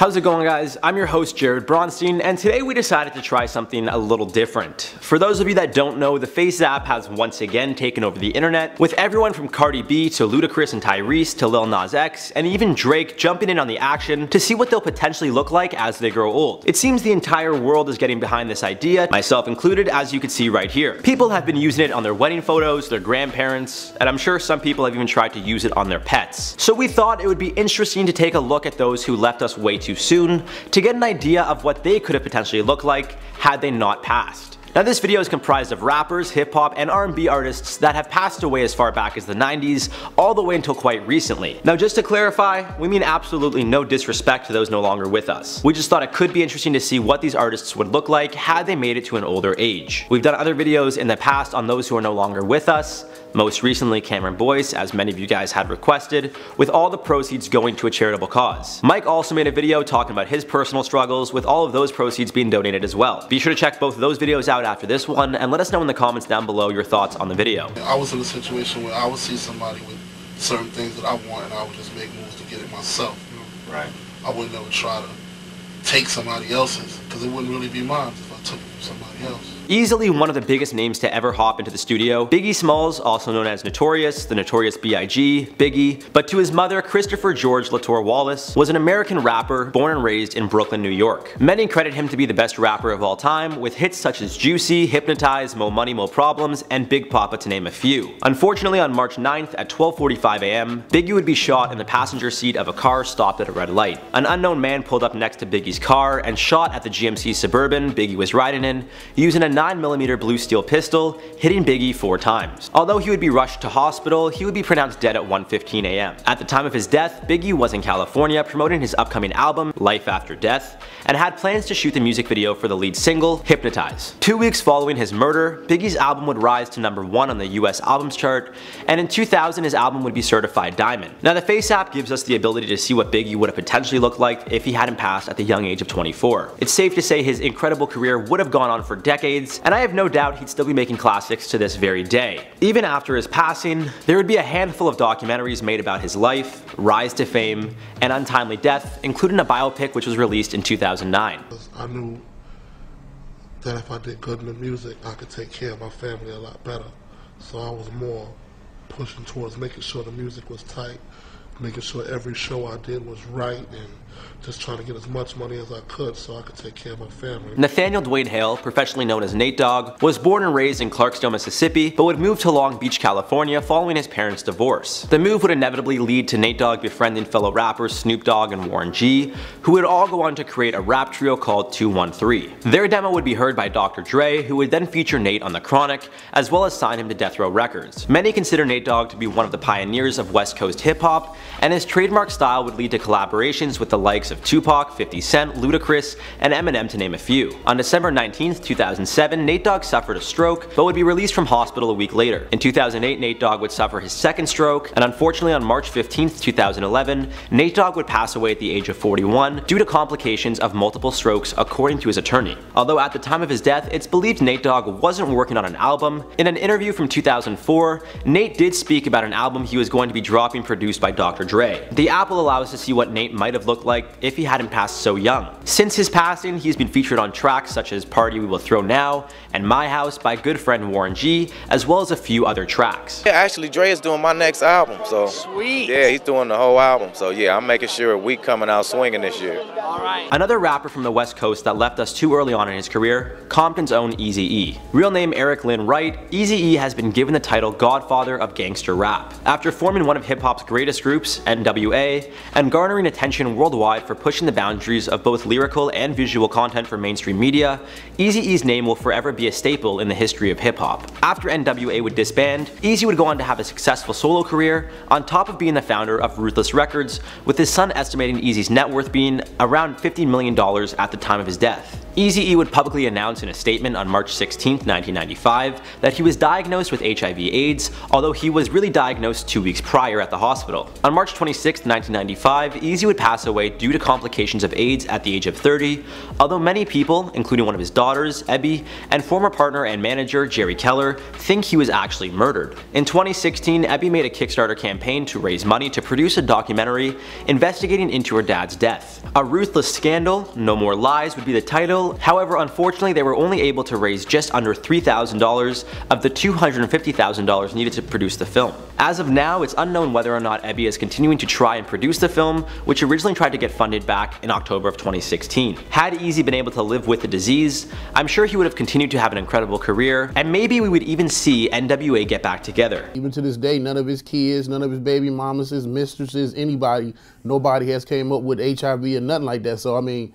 How's it going, guys? I'm your host, Jared Bronstein, and today we decided to try something a little different. For those of you that don't know, the Face App has once again taken over the internet, with everyone from Cardi B to Ludacris and Tyrese to Lil Nas X, and even Drake jumping in on the action to see what they'll potentially look like as they grow old. It seems the entire world is getting behind this idea, myself included, as you can see right here. People have been using it on their wedding photos, their grandparents, and I'm sure some people have even tried to use it on their pets. So we thought it would be interesting to take a look at those who left us way too soon to get an idea of what they could have potentially looked like had they not passed. Now, this video is comprised of rappers, hip hop, and R&B artists that have passed away as far back as the 90s, all the way until quite recently. Now, just to clarify, we mean absolutely no disrespect to those no longer with us. We just thought it could be interesting to see what these artists would look like had they made it to an older age. We've done other videos in the past on those who are no longer with us, most recently Cameron Boyce, as many of you guys had requested, with all the proceeds going to a charitable cause. Mike also made a video talking about his personal struggles, with all of those proceeds being donated as well. Be sure to check both of those videos out after this one, and let us know in the comments down below your thoughts on the video. I was in a situation where I would see somebody with certain things that I want, and I would just make moves to get it myself. You know? Right. I wouldn't ever try to take somebody else's, because it wouldn't really be mine if I took it from somebody else. Easily one of the biggest names to ever hop into the studio, Biggie Smalls, also known as Notorious, the Notorious B.I.G., Biggie, but to his mother, Christopher George Latour Wallace, was an American rapper born and raised in Brooklyn, New York. Many credit him to be the best rapper of all time, with hits such as Juicy, Hypnotize, Mo Money, Mo Problems, and Big Papa, to name a few. Unfortunately, on March 9th at 12:45 a.m., Biggie would be shot in the passenger seat of a car stopped at a red light. An unknown man pulled up next to Biggie's car and shot at the GMC Suburban Biggie was riding in, using a 9mm blue steel pistol, hitting Biggie 4 times. Although he would be rushed to hospital, he would be pronounced dead at 1:15 a.m. At the time of his death, Biggie was in California promoting his upcoming album, Life After Death, and had plans to shoot the music video for the lead single, Hypnotize. 2 weeks following his murder, Biggie's album would rise to #1 on the US albums chart, and in 2000 his album would be certified diamond. Now, the Face App gives us the ability to see what Biggie would have potentially looked like if he hadn't passed at the young age of 24. It's safe to say his incredible career would have gone on for decades, and I have no doubt he'd still be making classics to this very day. Even after his passing, there would be a handful of documentaries made about his life, rise to fame, and untimely death, including a biopic which was released in 2009. I knew that if I did good in the music, I could take care of my family a lot better. So I was more pushing towards making sure the music was tight, making sure every show I did was right, and just trying to get as much money as I could so I could take care of my family. Nathaniel Dwayne Hale, professionally known as Nate Dogg, was born and raised in Clarksdale, Mississippi, but would move to Long Beach, California following his parents' divorce. The move would inevitably lead to Nate Dogg befriending fellow rappers Snoop Dogg and Warren G, who would all go on to create a rap trio called 213. Their demo would be heard by Dr. Dre, who would then feature Nate on The Chronic, as well as sign him to Death Row Records. Many consider Nate Dogg to be one of the pioneers of West Coast hip-hop, and his trademark style would lead to collaborations with the likes of Tupac, 50 Cent, Ludacris, and Eminem, to name a few. On December 19th, 2007, Nate Dogg suffered a stroke, but would be released from hospital a week later. In 2008, Nate Dogg would suffer his second stroke, and unfortunately on March 15th, 2011, Nate Dogg would pass away at the age of 41 due to complications of multiple strokes, according to his attorney. Although at the time of his death, it's believed Nate Dogg wasn't working on an album. In an interview from 2004, Nate did speak about an album he was going to be dropping produced by Dr. Dre. The Apple allows us to see what Nate might have looked like if he hadn't passed so young. Since his passing, he's been featured on tracks such as Party We Will Throw Now and My House by good friend Warren G, as well as a few other tracks. Yeah, actually Dre is doing my next album, so sweet. Yeah, he's doing the whole album, so yeah, I'm making sure we coming out swinging this year. All right. Another rapper from the West Coast that left us too early on in his career, Compton's own Eazy-E. Real name Eric Lynn Wright, Eazy-E has been given the title Godfather of Gangster Rap. After forming one of hip-hop's greatest groups, NWA, and garnering attention worldwide for pushing the boundaries of both lyrical and visual content for mainstream media, Eazy-E's name will forever be a staple in the history of hip-hop. After NWA would disband, Eazy would go on to have a successful solo career, on top of being the founder of Ruthless Records, with his son estimating Eazy's net worth being around $50 million at the time of his death. Eazy-E would publicly announce in a statement on March 16, 1995, that he was diagnosed with HIV/AIDS, although he was really diagnosed 2 weeks prior at the hospital. On March 26, 1995, Eazy would pass away away due to complications of AIDS at the age of 30, although many people, including one of his daughters, Ebby, and former partner and manager Jerry Keller, think he was actually murdered. In 2016, Ebby made a Kickstarter campaign to raise money to produce a documentary investigating into her dad's death. A Ruthless Scandal, No More Lies would be the title. However, unfortunately, they were only able to raise just under $3,000 of the $250,000 needed to produce the film. As of now, it's unknown whether or not Ebby is continuing to try and produce the film, which originally tried to get funded back in October of 2016. Had Eazy been able to live with the disease, I'm sure he would have continued to have an incredible career, and maybe we would even see NWA get back together. Even to this day, none of his kids, none of his baby mamas, his mistresses, anybody, nobody has came up with HIV or nothing like that. So I mean,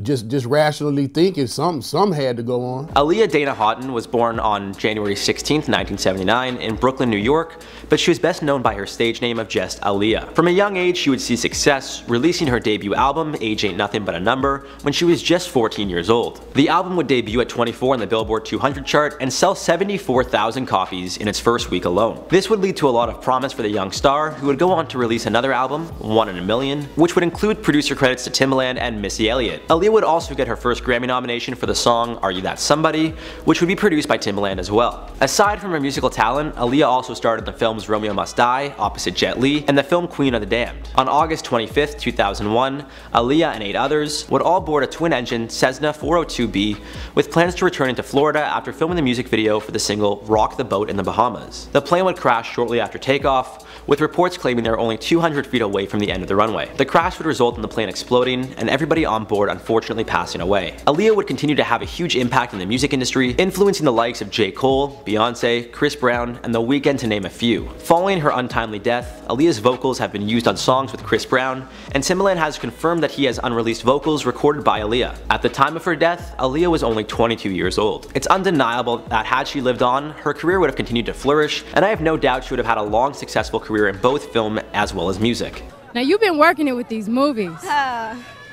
just rationally thinking, some had to go on. Aaliyah Dana Houghton was born on January 16, 1979 in Brooklyn, New York, but she was best known by her stage name of just Aaliyah. From a young age, she would see success, releasing her debut album, Age Ain't Nothing But a Number, when she was just 14 years old. The album would debut at 24 on the Billboard 200 chart and sell 74,000 copies in its first week alone. This would lead to a lot of promise for the young star, who would go on to release another album, One in a Million, which would include producer credits to Timbaland and Missy Elliott. Aaliyah would also get her first Grammy nomination for the song Are You That Somebody, which would be produced by Timbaland as well. Aside from her musical talent, Aaliyah also starred in the films Romeo Must Die, opposite Jet Li, and the film Queen of the Damned. On August 25, 2001, Aaliyah and 8 others would all board a twin-engine Cessna 402B with plans to return into Florida after filming the music video for the single Rock the Boat in the Bahamas. The plane would crash shortly after takeoff, with reports claiming they were only 200 feet away from the end of the runway. The crash would result in the plane exploding and everybody on board unfortunately passing away. Aaliyah would continue to have a huge impact in the music industry, influencing the likes of J. Cole, Beyonce, Chris Brown, and The Weeknd to name a few. Following her untimely death, Aaliyah's vocals have been used on songs with Chris Brown, and Timbaland has confirmed that he has unreleased vocals recorded by Aaliyah. At the time of her death, Aaliyah was only 22 years old. It's undeniable that had she lived on, her career would have continued to flourish, and I have no doubt she would have had a long, successful career in both film as well as music. Now you've been working it with these movies.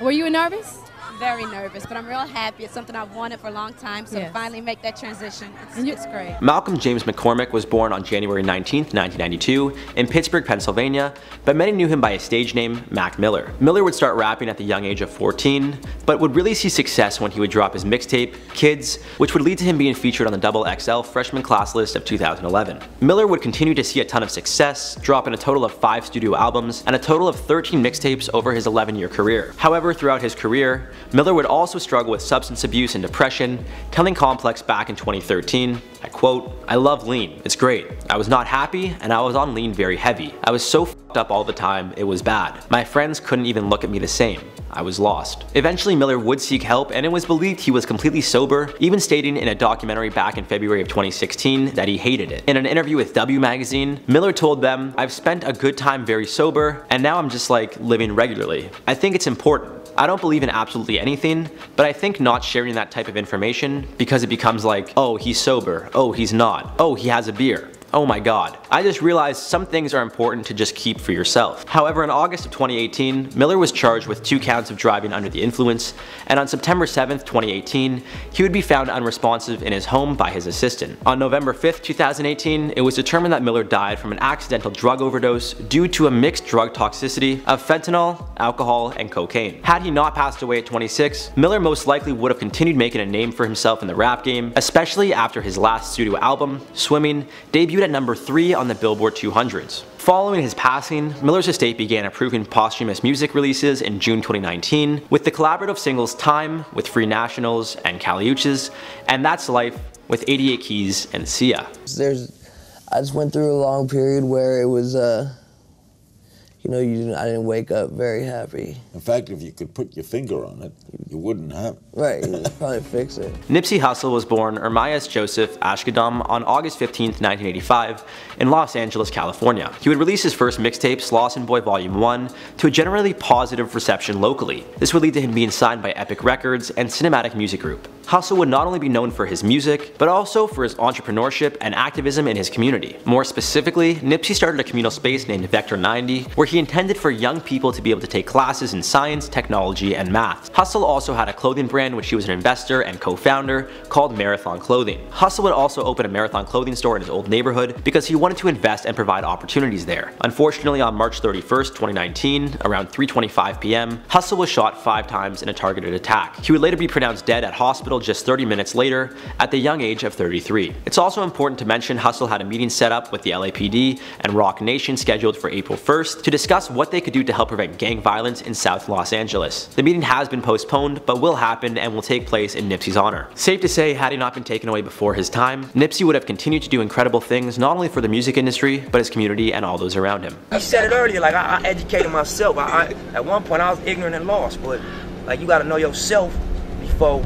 Were you nervous? Very nervous, but I'm real happy. It's something I've wanted for a long time, so to finally make that transition, it's great. Malcolm James McCormick was born on January 19, 1992 in Pittsburgh, Pennsylvania, but many knew him by his stage name, Mac Miller. Miller would start rapping at the young age of 14, but would really see success when he would drop his mixtape, Kids, which would lead to him being featured on the XXL freshman class list of 2011. Miller would continue to see a ton of success, dropping a total of 5 studio albums and a total of 13 mixtapes over his 11-year career. However, throughout his career, Miller would also struggle with substance abuse and depression, telling Complex back in 2013, I quote, "I love lean, it's great. I was not happy and I was on lean very heavy. I was so f***ed up all the time, it was bad. My friends couldn't even look at me the same. I was lost." Eventually Miller would seek help, and it was believed he was completely sober, even stating in a documentary back in February of 2016 that he hated it. In an interview with W Magazine, Miller told them, "I've spent a good time very sober, and now I'm just like living regularly. I think it's important. I don't believe in absolutely anything, but I think not sharing that type of information, because it becomes like, oh, he's sober, oh, he's not, oh, he has a beer. Oh my god. I just realized some things are important to just keep for yourself." However, in August of 2018, Miller was charged with 2 counts of driving under the influence, and on September 7th, 2018, he would be found unresponsive in his home by his assistant. On November 5th, 2018, it was determined that Miller died from an accidental drug overdose due to a mixed drug toxicity of fentanyl, alcohol, and cocaine. Had he not passed away at 26, Miller most likely would have continued making a name for himself in the rap game, especially after his last studio album, Swimming, debuted at number 3 on the Billboard 200s. Following his passing, Miller's estate began approving posthumous music releases in June 2019 with the collaborative singles Time with Free Nationals and Caliuches, and That's Life with 88 Keys and Sia. I just went through a long period where it was, I didn't wake up very happy. In fact, if you could put your finger on it, you wouldn't have it. Right, you would probably fix it. Nipsey Hussle was born Ermias Joseph Ashkadam on August 15, 1985 in Los Angeles, California. He would release his first mixtape, Lawson Boy Volume 1, to a generally positive reception locally. This would lead to him being signed by Epic Records and Cinematic Music Group. Hussle would not only be known for his music, but also for his entrepreneurship and activism in his community. More specifically, Nipsey started a communal space named Vector 90, where he She intended for young people to be able to take classes in science, technology, and math. Hustle also had a clothing brand which she was an investor and co-founder called Marathon Clothing. Hustle would also open a Marathon Clothing store in his old neighborhood because he wanted to invest and provide opportunities there. Unfortunately, on March 31st, 2019, around 3:25 p.m., Hustle was shot 5 times in a targeted attack. He would later be pronounced dead at hospital just 30 minutes later at the young age of 33. It's also important to mention Hustle had a meeting set up with the LAPD and Roc Nation scheduled for April 1st to discuss what they could do to help prevent gang violence in South Los Angeles. The meeting has been postponed but will happen and will take place in Nipsey's honor. Safe to say, had he not been taken away before his time, Nipsey would have continued to do incredible things not only for the music industry but his community and all those around him. You said it earlier, like I educated myself. At one point I was ignorant and lost, but like you gotta know yourself before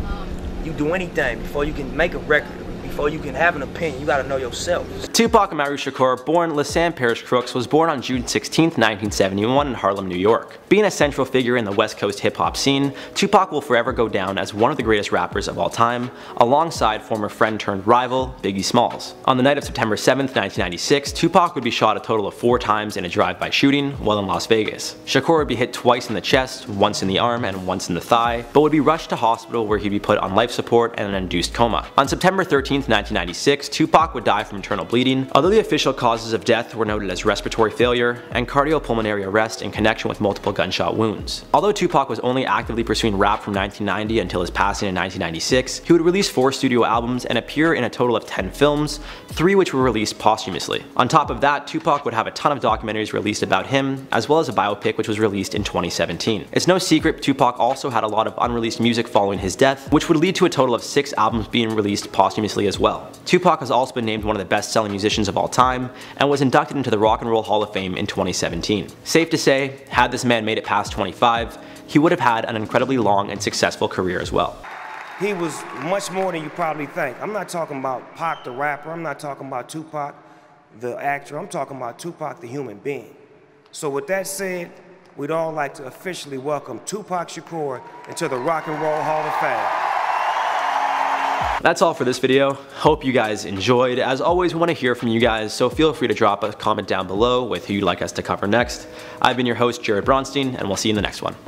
you do anything, before you can make a record, before you can have an opinion, you gotta know yourself. Tupac Amaru Shakur, born Lisanne Parrish Crooks, was born on June 16, 1971 in Harlem, New York. Being a central figure in the West Coast hip-hop scene, Tupac will forever go down as one of the greatest rappers of all time, alongside former friend-turned-rival Biggie Smalls. On the night of September 7, 1996, Tupac would be shot a total of 4 times in a drive-by shooting while in Las Vegas. Shakur would be hit twice in the chest, once in the arm, and once in the thigh, but would be rushed to hospital where he'd be put on life support and an induced coma. On September 13, 1996, Tupac would die from internal bleeding, although the official causes of death were noted as respiratory failure and cardiopulmonary arrest in connection with multiple gunshot wounds. Although Tupac was only actively pursuing rap from 1990 until his passing in 1996, he would release 4 studio albums and appear in a total of 10 films, 3 which were released posthumously. On top of that, Tupac would have a ton of documentaries released about him, as well as a biopic which was released in 2017. It's no secret Tupac also had a lot of unreleased music following his death, which would lead to a total of 6 albums being released posthumously as well. Tupac has also been named one of the best-selling musicians of all time and was inducted into the Rock and Roll Hall of Fame in 2017. Safe to say, had this man made it past 25, he would have had an incredibly long and successful career as well. He was much more than you probably think. I'm not talking about Pac the rapper, I'm not talking about Tupac the actor, I'm talking about Tupac the human being. So with that said, we'd all like to officially welcome Tupac Shakur into the Rock and Roll Hall of Fame. That's all for this video. Hope you guys enjoyed. As always, we want to hear from you guys, so feel free to drop a comment down below with who you'd like us to cover next. I've been your host, Jared Bronstein, and we'll see you in the next one.